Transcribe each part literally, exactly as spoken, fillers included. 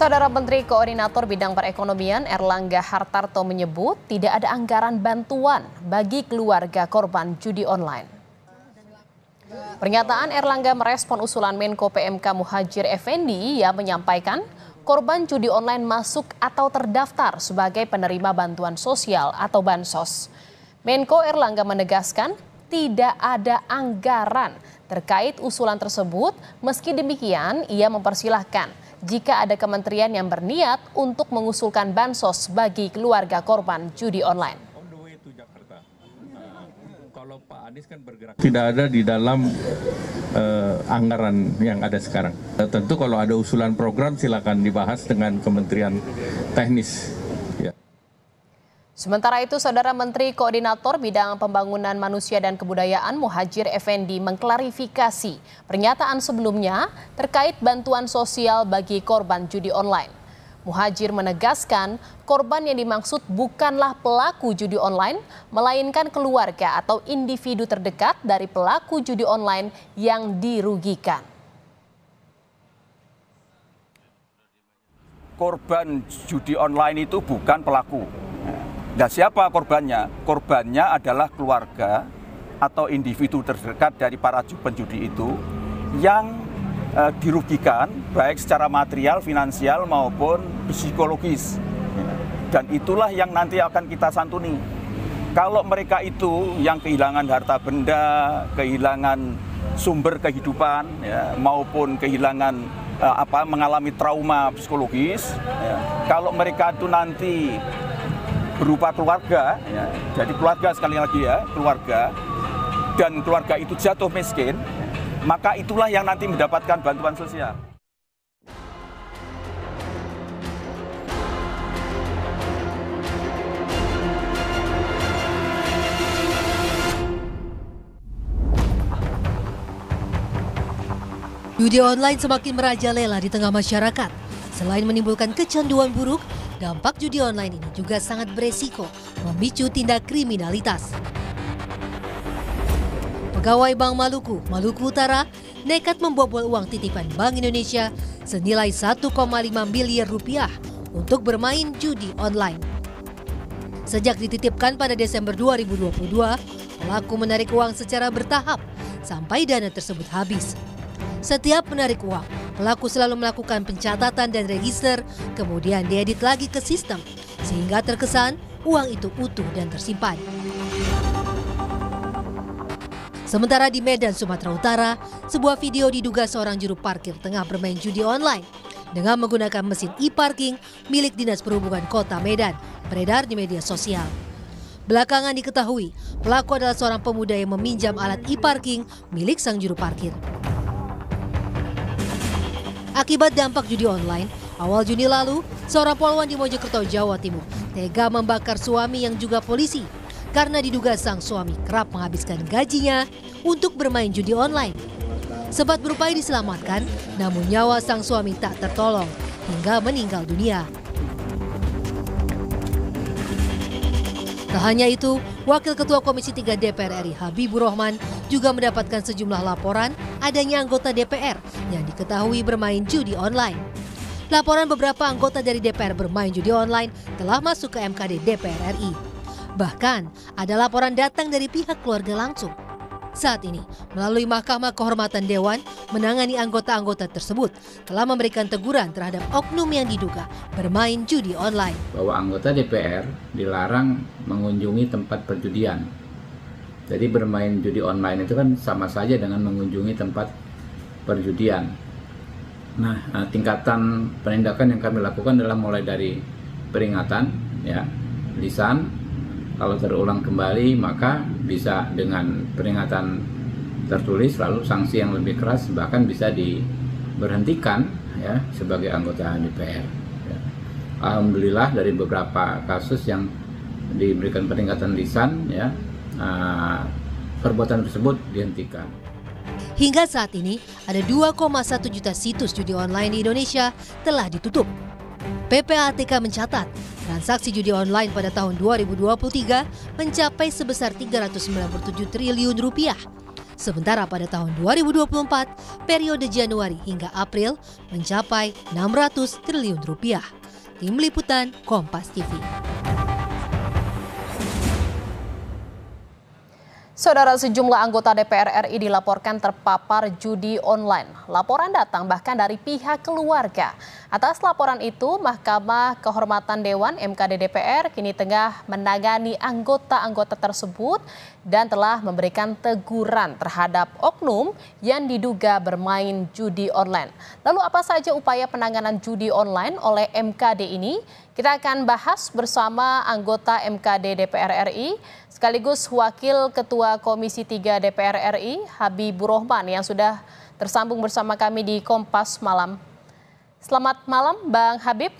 Saudara Menteri Koordinator Bidang Perekonomian Airlangga Hartarto menyebut tidak ada anggaran bantuan bagi keluarga korban judi online. Pernyataan Airlangga merespon usulan Menko P M K Muhadjir Effendy yang menyampaikan korban judi online masuk atau terdaftar sebagai penerima bantuan sosial atau bansos. Menko Airlangga menegaskan tidak ada anggaran terkait usulan tersebut, meski demikian ia mempersilahkan jika ada kementerian yang berniat untuk mengusulkan bansos bagi keluarga korban judi online. Kalau Pak Anies kan bergerak tidak ada di dalam eh, anggaran yang ada sekarang. Tentu kalau ada usulan program silakan dibahas dengan kementerian teknis. Ya. Sementara itu, Saudara Menteri Koordinator Bidang Pembangunan Manusia dan Kebudayaan Muhadjir Effendy mengklarifikasi pernyataan sebelumnya terkait bantuan sosial bagi korban judi online. Muhadjir menegaskan korban yang dimaksud bukanlah pelaku judi online, melainkan keluarga atau individu terdekat dari pelaku judi online yang dirugikan. Korban judi online itu bukan pelaku. Dan siapa korbannya? Korbannya adalah keluarga atau individu terdekat dari para penjudi itu yang dirugikan baik secara material, finansial maupun psikologis, dan itulah yang nanti akan kita santuni. Kalau mereka itu yang kehilangan harta benda, kehilangan sumber kehidupan, ya, maupun kehilangan eh, apa mengalami trauma psikologis, ya, kalau mereka itu nanti berupa keluarga, ya, jadi keluarga sekali lagi ya keluarga, dan keluarga itu jatuh miskin, maka itulah yang nanti mendapatkan bantuan sosial. Judi online semakin merajalela di tengah masyarakat. Selain menimbulkan kecanduan buruk, dampak judi online ini juga sangat beresiko memicu tindak kriminalitas. Pegawai Bank Maluku, Maluku Utara, nekat membobol uang titipan Bank Indonesia senilai satu koma lima miliar rupiah untuk bermain judi online. Sejak dititipkan pada Desember dua ribu dua puluh dua, pelaku menarik uang secara bertahap sampai dana tersebut habis. Setiap menarik uang, pelaku selalu melakukan pencatatan dan register, kemudian diedit lagi ke sistem, sehingga terkesan uang itu utuh dan tersimpan. Sementara di Medan, Sumatera Utara, sebuah video diduga seorang juru parkir tengah bermain judi online dengan menggunakan mesin e-parking milik Dinas Perhubungan Kota Medan, beredar di media sosial. Belakangan diketahui, pelaku adalah seorang pemuda yang meminjam alat e-parking milik sang juru parkir. Akibat dampak judi online, awal Juni lalu, seorang polwan di Mojokerto, Jawa Timur, tega membakar suami yang juga polisi, karena diduga sang suami kerap menghabiskan gajinya untuk bermain judi online. Sempat berupaya diselamatkan, namun nyawa sang suami tak tertolong hingga meninggal dunia. Tak hanya itu, Wakil Ketua Komisi tiga D P R R I Habibur Rahman juga mendapatkan sejumlah laporan adanya anggota D P R yang diketahui bermain judi online. Laporan beberapa anggota dari D P R bermain judi online telah masuk ke M K D D P R R I. Bahkan ada laporan datang dari pihak keluarga langsung. Saat ini, melalui Mahkamah Kehormatan Dewan, menangani anggota-anggota tersebut telah memberikan teguran terhadap oknum yang diduga bermain judi online. Bahwa anggota D P R dilarang mengunjungi tempat perjudian. Jadi bermain judi online itu kan sama saja dengan mengunjungi tempat perjudian. Nah, tingkatan penindakan yang kami lakukan adalah mulai dari peringatan, ya, lisan. Kalau terulang kembali, maka bisa dengan peringatan tertulis, lalu sanksi yang lebih keras, bahkan bisa diberhentikan ya sebagai anggota D P R. Ya. Alhamdulillah dari beberapa kasus yang diberikan peringatan lisan, ya, uh, perbuatan tersebut dihentikan. Hingga saat ini, ada dua koma satu juta situs judi online di Indonesia telah ditutup. P P A T K mencatat, transaksi judi online pada tahun dua ribu dua puluh tiga mencapai sebesar tiga ratus sembilan puluh tujuh triliun rupiah. Sementara pada tahun dua ribu dua puluh empat, periode Januari hingga April mencapai enam ratus triliun rupiah. Tim Liputan Kompas T V. Saudara, sejumlah anggota D P R R I dilaporkan terpapar judi online. Laporan datang bahkan dari pihak keluarga. Atas laporan itu, Mahkamah Kehormatan Dewan M K D D P R kini tengah menangani anggota-anggota tersebut dan telah memberikan teguran terhadap oknum yang diduga bermain judi online. Lalu apa saja upaya penanganan judi online oleh M K D ini? Kita akan bahas bersama anggota M K D D P R R I sekaligus Wakil Ketua Komisi tiga D P R R I Habibur Rahman yang sudah tersambung bersama kami di Kompas Malam. Selamat malam Bang Habib.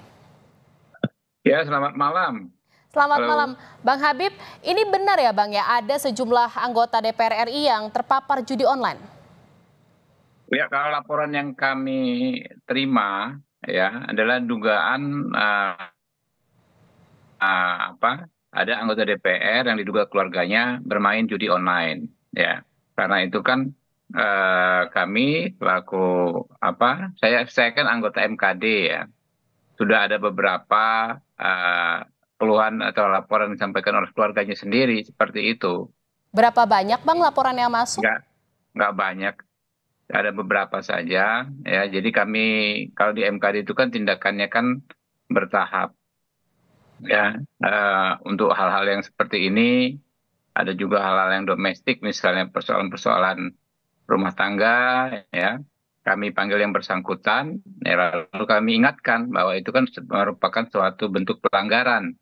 Ya, selamat malam. Selamat Halo. malam Bang Habib. Ini benar ya Bang ya, ada sejumlah anggota D P R R I yang terpapar judi online. Ya, kalau laporan yang kami terima ya adalah dugaan uh, uh, apa? ada anggota D P R yang diduga keluarganya bermain judi online, ya. Karena itu kan eh, kami laku apa? Saya saya kan anggota M K D ya. Sudah ada beberapa eh, keluhan atau laporan disampaikan oleh keluarganya sendiri seperti itu. Berapa banyak Bang laporan yang masuk? Enggak, enggak banyak. Ada beberapa saja, ya. Jadi kami kalau di M K D itu kan tindakannya kan bertahap. Ya, uh, untuk hal-hal yang seperti ini ada juga hal-hal yang domestik, misalnya persoalan-persoalan rumah tangga, ya. Kami panggil yang bersangkutan, ya, lalu kami ingatkan bahwa itu kan merupakan suatu bentuk pelanggaran,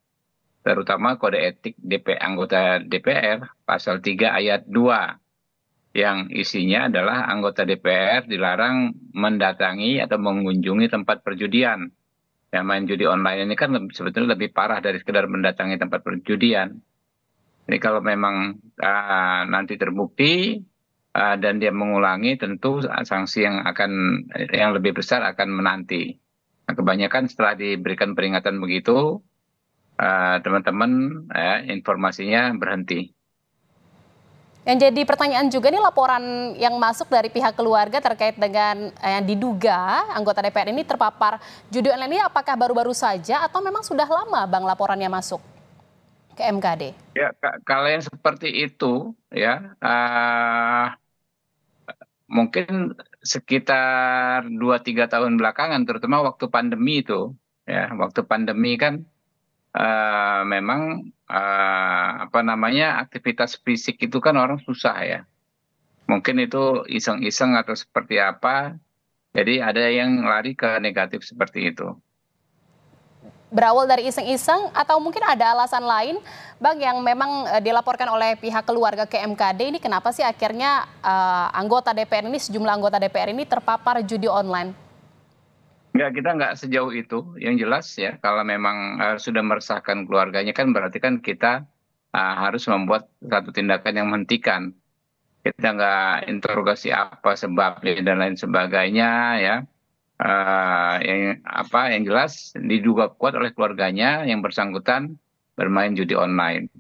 terutama kode etik D P R anggota D P R pasal tiga ayat dua yang isinya adalah anggota D P R dilarang mendatangi atau mengunjungi tempat perjudian. Yang main judi online ini kan sebetulnya lebih parah dari sekedar mendatangi tempat perjudian. Jadi kalau memang uh, nanti terbukti uh, dan dia mengulangi, tentu sanksi yang akan yang lebih besar akan menanti. Nah, kebanyakan setelah diberikan peringatan begitu, teman-teman uh, uh, informasinya berhenti. Yang jadi pertanyaan juga nih laporan yang masuk dari pihak keluarga terkait dengan yang eh, diduga anggota D P R ini terpapar judi online ini, apakah baru-baru saja atau memang sudah lama Bang laporannya masuk ke M K D? Ya, kalau yang seperti itu ya uh, mungkin sekitar dua tiga tahun belakangan, terutama waktu pandemi itu ya. Waktu pandemi kan uh, memang Uh, apa namanya aktivitas fisik itu kan orang susah ya, mungkin itu iseng-iseng atau seperti apa, jadi ada yang lari ke negatif seperti itu. Berawal dari iseng-iseng atau mungkin ada alasan lain Bang yang memang uh, dilaporkan oleh pihak keluarga ke M K D ini, kenapa sih akhirnya uh, anggota D P R ini, sejumlah anggota D P R ini terpapar judi online? Ya, kita nggak sejauh itu, yang jelas ya kalau memang uh, sudah meresahkan keluarganya kan berarti kan kita uh, harus membuat satu tindakan yang menghentikan. Kita nggak interogasi apa sebabnya dan lain sebagainya ya. Uh, yang apa yang jelas diduga kuat oleh keluarganya yang bersangkutan bermain judi online.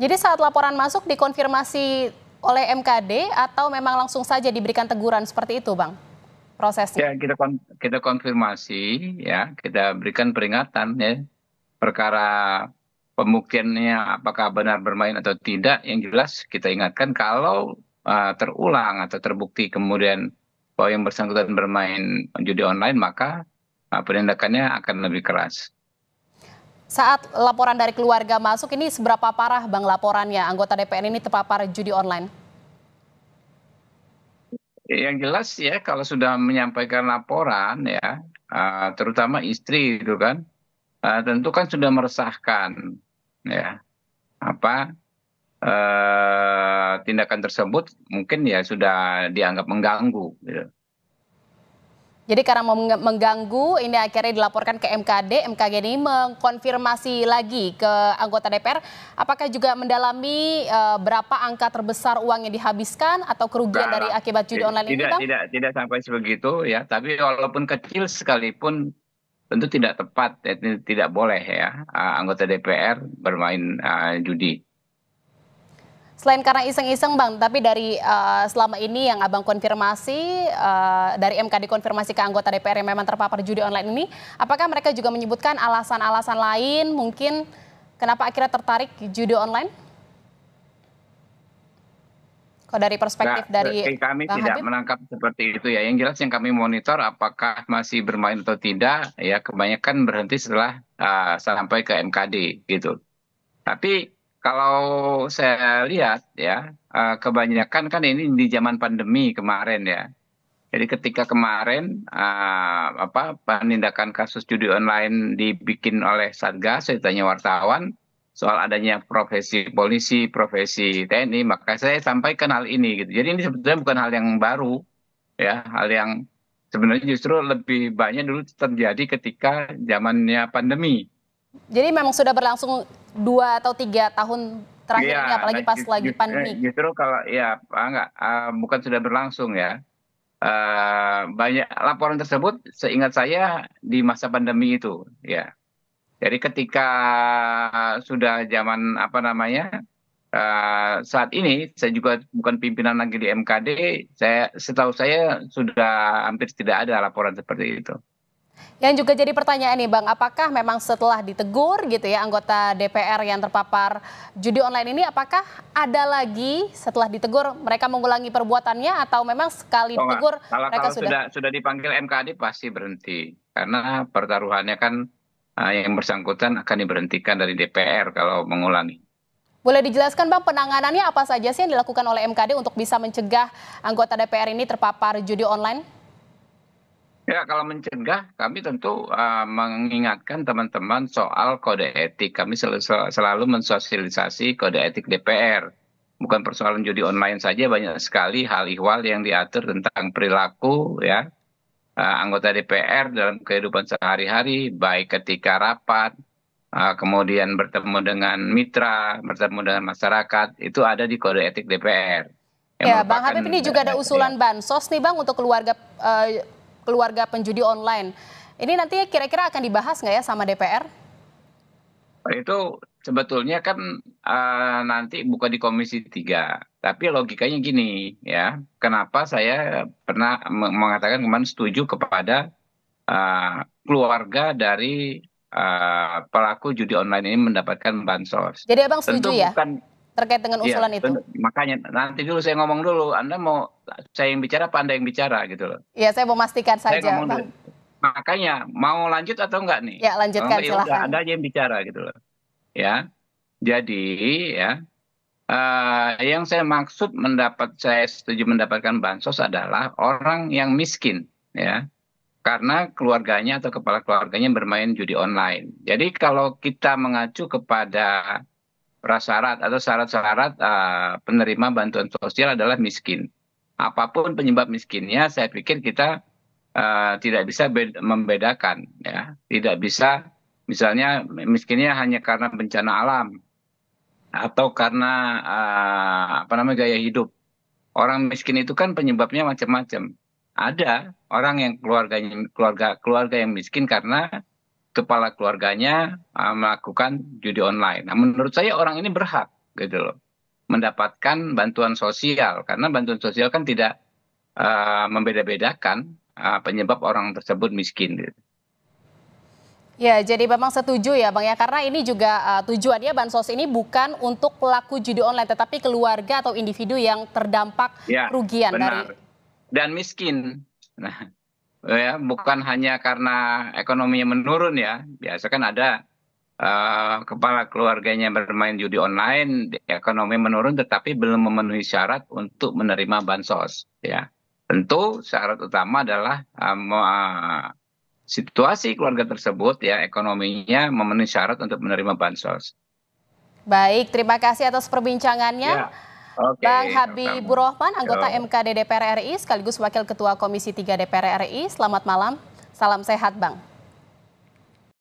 Jadi saat laporan masuk dikonfirmasi oleh M K D atau memang langsung saja diberikan teguran seperti itu Bang? Prosesnya. Ya, kita kon kita konfirmasi ya, kita berikan peringatan ya. Perkara pembuktiannya apakah benar bermain atau tidak, yang jelas kita ingatkan kalau uh, terulang atau terbukti kemudian bahwa yang bersangkutan bermain judi online, maka uh, penindakannya akan lebih keras. Saat laporan dari keluarga masuk ini seberapa parah Bang laporannya anggota D P R ini terpapar judi online? Yang jelas ya kalau sudah menyampaikan laporan ya, uh, terutama istri itu kan, uh, tentu kan sudah meresahkan ya, apa uh, tindakan tersebut mungkin ya sudah dianggap mengganggu. Gitu. Jadi karena mengganggu ini akhirnya dilaporkan ke M K D, M K D ini mengkonfirmasi lagi ke anggota D P R, apakah juga mendalami e, berapa angka terbesar uang yang dihabiskan atau kerugian nah, dari akibat judi online ini? Tidak, tidak, tidak sampai sebegitu ya, tapi walaupun kecil sekalipun tentu tidak tepat, tidak boleh ya anggota D P R bermain uh, judi. Selain karena iseng-iseng Bang, tapi dari uh, selama ini yang Abang konfirmasi, uh, dari M K D konfirmasi ke anggota D P R yang memang terpapar judi online ini, apakah mereka juga menyebutkan alasan-alasan lain mungkin kenapa akhirnya tertarik judi online? Kalau dari perspektif nah, dari kami Bang tidak Habib? Menangkap seperti itu ya. Yang jelas yang kami monitor apakah masih bermain atau tidak, ya kebanyakan berhenti setelah uh, sampai ke M K D gitu. Tapi kalau saya lihat ya uh, kebanyakan kan ini di zaman pandemi kemarin ya. Jadi ketika kemarin uh, apa penindakan kasus judi online dibikin oleh Satgas, saya tanya wartawan soal adanya profesi polisi, profesi T N I, maka saya sampaikan hal ini gitu. Jadi ini sebetulnya bukan hal yang baru ya, hal yang sebenarnya justru lebih banyak dulu terjadi ketika zamannya pandemi. Jadi memang sudah berlangsung dua atau tiga tahun terakhir ya, ini, apalagi pas just, lagi pandemi. Justru kalau ya enggak, uh, bukan sudah berlangsung ya. Uh, banyak laporan tersebut seingat saya di masa pandemi itu ya. Jadi ketika sudah zaman apa namanya uh, saat ini saya juga bukan pimpinan lagi di M K D, saya setahu saya sudah hampir tidak ada laporan seperti itu. Yang juga jadi pertanyaan nih Bang, apakah memang setelah ditegur gitu ya anggota D P R yang terpapar judi online ini, apakah ada lagi setelah ditegur mereka mengulangi perbuatannya atau memang sekali oh, ditegur kalau, mereka kalau sudah... sudah sudah dipanggil M K D pasti berhenti karena pertaruhannya kan yang bersangkutan akan diberhentikan dari D P R kalau mengulangi. Boleh dijelaskan Bang penanganannya apa saja sih yang dilakukan oleh M K D untuk bisa mencegah anggota D P R ini terpapar judi online? Ya kalau mencegah kami tentu uh, mengingatkan teman-teman soal kode etik. Kami sel selalu mensosialisasi kode etik D P R. Bukan persoalan judi online saja, banyak sekali hal ihwal yang diatur tentang perilaku ya. Uh, anggota D P R dalam kehidupan sehari-hari, baik ketika rapat, uh, kemudian bertemu dengan mitra, bertemu dengan masyarakat, itu ada di kode etik D P R. Ya, Bang Habib ini juga ada usulan bansos nih Bang untuk keluarga uh, keluarga penjudi online. Ini nanti kira-kira akan dibahas nggak ya sama D P R? Itu sebetulnya kan uh, nanti bukan di Komisi tiga. Tapi logikanya gini ya, kenapa saya pernah mengatakan kemarin setuju kepada uh, keluarga dari uh, pelaku judi online ini mendapatkan bansos. Jadi Abang setuju tentu ya bukan, terkait dengan usulan ya, itu? Tentu, makanya nanti dulu saya ngomong dulu, Anda mau saya yang bicara apa Anda yang bicara gitu loh. Iya saya mau memastikan saja saya Bang. Dulu. Makanya mau lanjut atau enggak nih? Ya lanjutkan enggak, silahkan. Ya, Anda aja yang bicara gitu loh. Ya, jadi ya. Uh, yang saya maksud mendapat saya setuju mendapatkan bansos adalah orang yang miskin ya karena keluarganya atau kepala keluarganya bermain judi online. Jadi kalau kita mengacu kepada prasyarat atau syarat-syarat uh, penerima bantuan sosial adalah miskin. Apapun penyebab miskinnya, saya pikir kita uh, tidak bisa membedakan ya, tidak bisa misalnya miskinnya hanya karena bencana alam. Atau karena uh, apa namanya gaya hidup. Orang miskin itu kan penyebabnya macam-macam. Ada orang yang keluarganya keluarga keluarga yang miskin karena kepala keluarganya uh, melakukan judi online. Nah, menurut saya orang ini berhak gitu loh mendapatkan bantuan sosial karena bantuan sosial kan tidak uh, membeda-bedakan uh, penyebab orang tersebut miskin gitu. Ya, jadi memang setuju ya Bang ya, karena ini juga uh, tujuannya bansos ini bukan untuk pelaku judi online, tetapi keluarga atau individu yang terdampak ya, kerugian benar. Dari dan miskin. Nah, ya bukan hanya karena ekonominya menurun ya, biasa kan ada uh, kepala keluarganya bermain judi online, ekonomi menurun tetapi belum memenuhi syarat untuk menerima bansos. Ya, tentu syarat utama adalah um, uh, situasi keluarga tersebut ya ekonominya memenuhi syarat untuk menerima bansos. Baik, terima kasih atas perbincangannya. Ya, okay, Bang Habiburokhman, anggota M K D D P R R I sekaligus Wakil Ketua Komisi tiga D P R R I. Selamat malam, salam sehat Bang.